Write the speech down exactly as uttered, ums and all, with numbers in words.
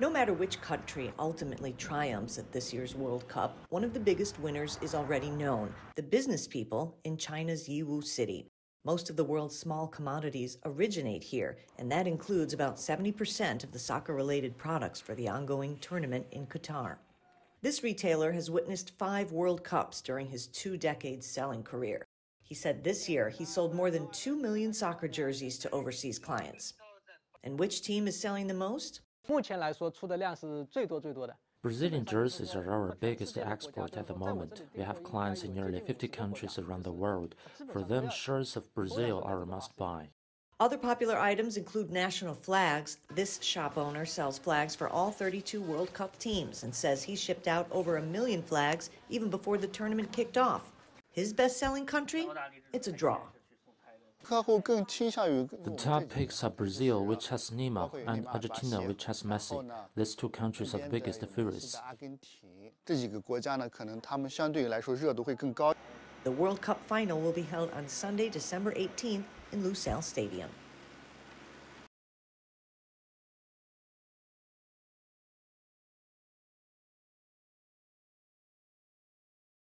No matter which country ultimately triumphs at this year's World Cup, one of the biggest winners is already known, the business people in China's Yiwu City. Most of the world's small commodities originate here, and that includes about seventy percent of the soccer-related products for the ongoing tournament in Qatar. This retailer has witnessed five World Cups during his two decades selling career. He said this year he sold more than two million soccer jerseys to overseas clients. And which team is selling the most? Brazilian jerseys are our biggest export at the moment. We have clients in nearly fifty countries around the world. For them, shirts of Brazil are a must-buy. Other popular items include national flags. This shop owner sells flags for all thirty-two World Cup teams and says he shipped out over a million flags even before the tournament kicked off. His best-selling country? It's a draw. The top picks are Brazil, which has Neymar, and Argentina, which has Messi. These two countries are the biggest favorites. The World Cup final will be held on Sunday, December eighteenth in Lusail Stadium.